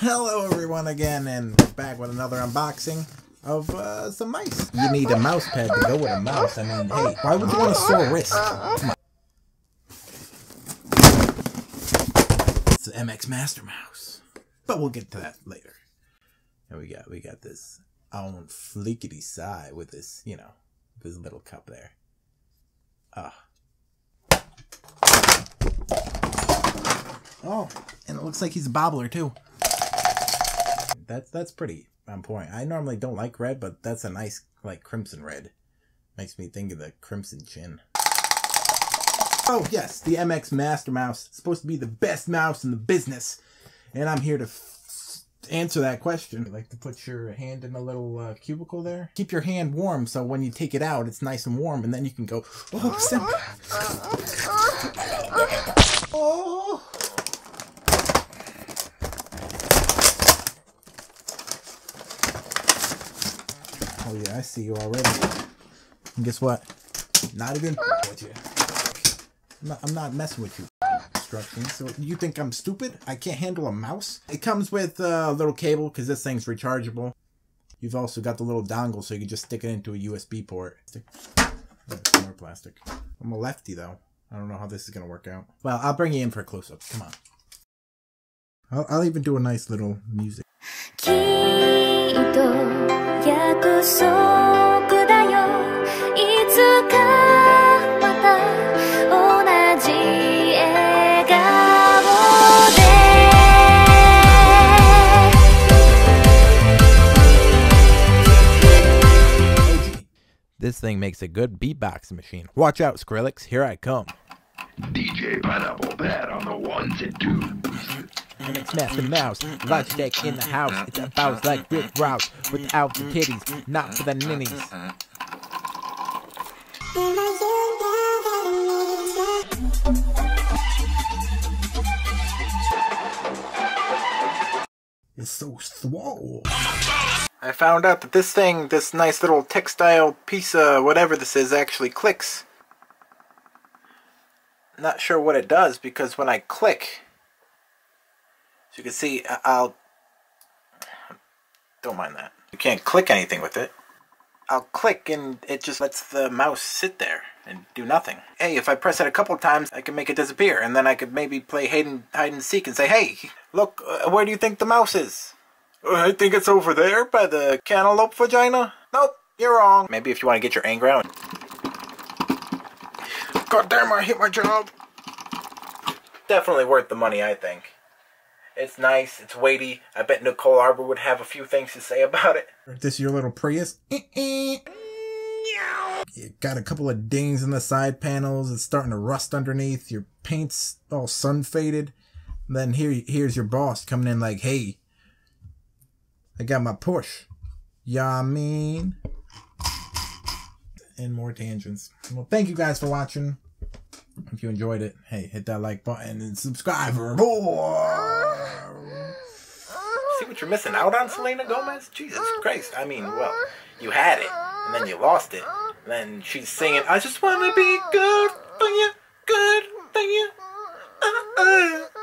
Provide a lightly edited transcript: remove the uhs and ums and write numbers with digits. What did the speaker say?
Hello everyone again, and we're back with another unboxing of some mice. You need a mouse pad to go with a mouse. I mean, hey, why would you want a sore wrist? Come on. It's the MX Master Mouse, but we'll get to that later. And we got this own flickety side with this, you know, this little cup there. Oh, and it looks like he's a bobbler too. That's pretty on point. I normally don't like red, but that's a nice, like, crimson red. Makes me think of the crimson chin. Oh yes, the MX Master Mouse. It's supposed to be the best mouse in the business, and I'm here to answer that question. You like to put your hand in a little cubicle there. Keep your hand warm, so when you take it out, it's nice and warm, and then you can go. Oh, oh. Oh yeah, I see you already. And guess what? Not even with you. I'm not messing with you. Instructions. So you think I'm stupid? I can't handle a mouse? It comes with a little cable because this thing's rechargeable. You've also got the little dongle, so you can just stick it into a USB port. More plastic. I'm a lefty though. I don't know how this is gonna work out. Well, I'll bring you in for a close-up. Come on. I'll even do a nice little music. This thing makes a good beatbox machine. Watch out, Skrillex, here I come. DJ Pineapple Pat on the ones and twos. MX Master Mouse, Logitech in the house. It's a bounce like Rick Rouse, without the titties, not for the ninnies. It's so swole. I found out that this thing, this nice little textile piece of whatever this is, actually clicks. Not sure what it does, because when I click, so you can see, don't mind that. You can't click anything with it. I'll click and it just lets the mouse sit there and do nothing. Hey, if I press it a couple times, I can make it disappear, and then I could maybe play hide and seek and say, hey, look, where do you think the mouse is? I think it's over there by the cantaloupe vagina. Nope, you're wrong. Maybe if you want to get your anger out. God damn, I hate my job. Definitely worth the money, I think. It's nice, it's weighty. I bet Nicole Arbor would have a few things to say about it. This is your little Prius. You got a couple of dings in the side panels. It's starting to rust underneath. Your paint's all sun faded. And then here's your boss coming in like, hey, I got my Porsche. Ya mean? And more tangents. Well, thank you guys for watching. If you enjoyed it, hey, hit that like button and subscribe for more. See what you're missing out on, Selena Gomez? Jesus Christ. I mean, well, you had it, and then you lost it. And then she's singing, I just want to be good for you, good for you.